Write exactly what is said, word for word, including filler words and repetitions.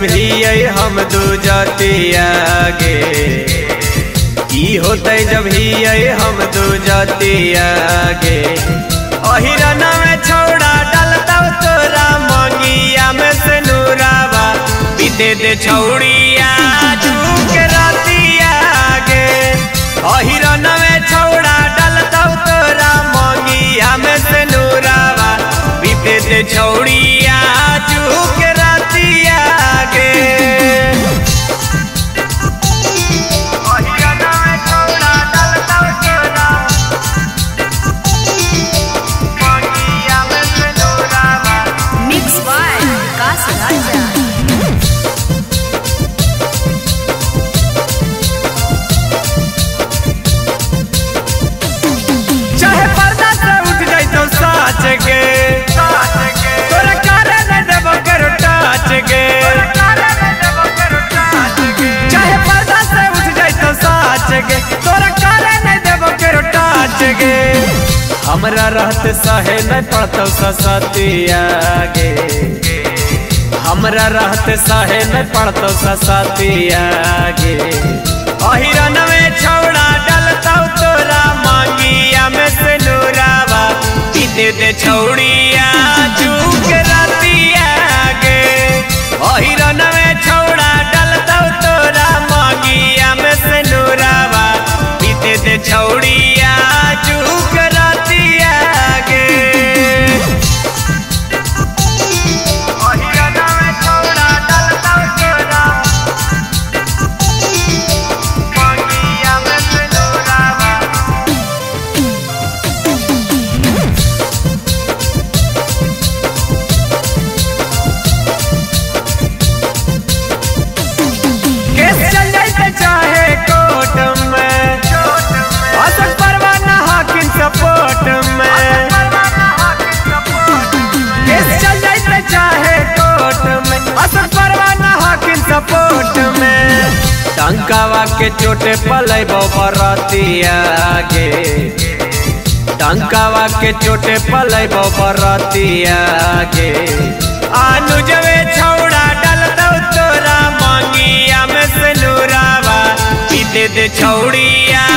हम हिये हम दू जाते आगे, की होते जब हिये हम दू जाते आगे। अहिरनवे छौड़ा डलतौ तोरा मंगिया में सेनुरवा, बीते दे छौड़िया झूक रातिया गे। अहिरनवे छौड़ा डलतौ तोरा मंगिया में सेनुरवा, बीते दे छौड़िया झूक रातिया गे। हमरा रहते सहे नहीं पड़तौ ससतिया गे, हमरा रहते सहे नहीं पड़तौ ससतिया गे। अहिरनवे छौड़ा डलतौ तोरा मंगिया में सेनुरवा, बीते दे छौड़िया झूक रातिया गे। अहिरनवे छौड़ा डलतौ तोरा मंगिया में सेनुरवा, बीते दे छौड़िया झूक रातिया गे। टंकावा के चोटे पलैबो बरतिया गे, टंकावा के चोटे पलैबो बरतिया गे। अनुजवे छौड़ा डलतौ तोरा मंगिया में सेनुरवा, बीते दे छौड़िया